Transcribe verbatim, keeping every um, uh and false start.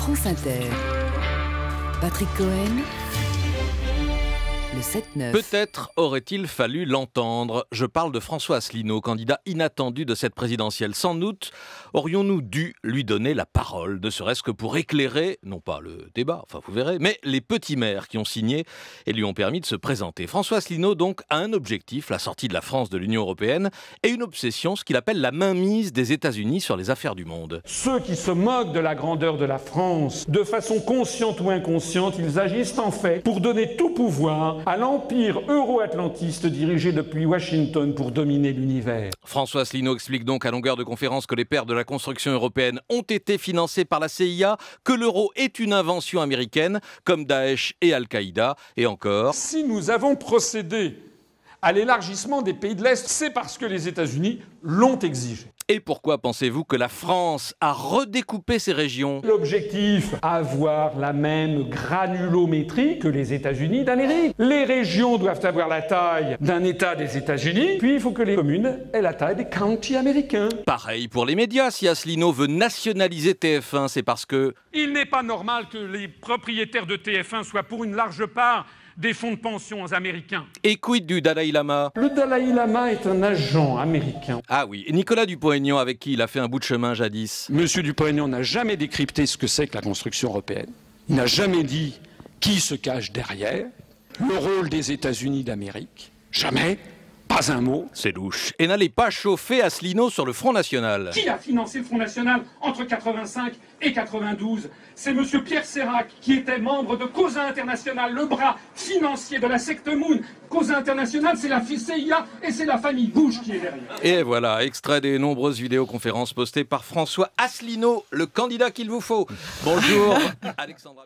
France Inter. Patrick Cohen. Peut-être aurait-il fallu l'entendre. Je parle de François Asselineau, candidat inattendu de cette présidentielle. Sans doute aurions-nous dû lui donner la parole, ne serait-ce que pour éclairer, non pas le débat, enfin vous verrez, mais les petits maires qui ont signé et lui ont permis de se présenter. François Asselineau donc a un objectif, la sortie de la France de l'Union européenne, et une obsession, ce qu'il appelle la mainmise des États-Unis sur les affaires du monde. Ceux qui se moquent de la grandeur de la France, de façon consciente ou inconsciente, ils agissent en fait pour donner tout pouvoir à l'empire euro-atlantiste dirigé depuis Washington pour dominer l'univers. François Asselineau explique donc à longueur de conférence que les pères de la construction européenne ont été financés par la C I A, que l'euro est une invention américaine, comme Daesh et Al-Qaïda, et encore... Si nous avons procédé à l'élargissement des pays de l'Est, c'est parce que les États-Unis l'ont exigé. Et pourquoi pensez-vous que la France a redécoupé ces régions? L'objectif, avoir la même granulométrie que les États-Unis d'Amérique. Les régions doivent avoir la taille d'un État des États-Unis, puis il faut que les communes aient la taille des counties américains. Pareil pour les médias, si Asselineau veut nationaliser T F un, c'est parce que... Il n'est pas normal que les propriétaires de T F un soient pour une large part des fonds de pension aux Américains. Et quid du Dalai Lama? Le Dalai Lama est un agent américain. Ah oui, et Nicolas Dupont-Aignan, avec qui il a fait un bout de chemin jadis. Monsieur Dupont-Aignan n'a jamais décrypté ce que c'est que la construction européenne. Il n'a jamais dit qui se cache derrière, le rôle des États-Unis d'Amérique. Jamais, pas un mot. C'est louche. Et n'allez pas chauffer Asselineau sur le Front National. Qui a financé le Front National entre quatre-vingt-cinq et quatre-vingt-douze? C'est M. Pierre Serac, qui était membre de Causa International, le bras financier de la secte Moon. Causa International, c'est la C I A et c'est la famille Bush qui est derrière. Et voilà, extrait des nombreuses vidéoconférences postées par François Asselineau, le candidat qu'il vous faut. Bonjour, Alexandra.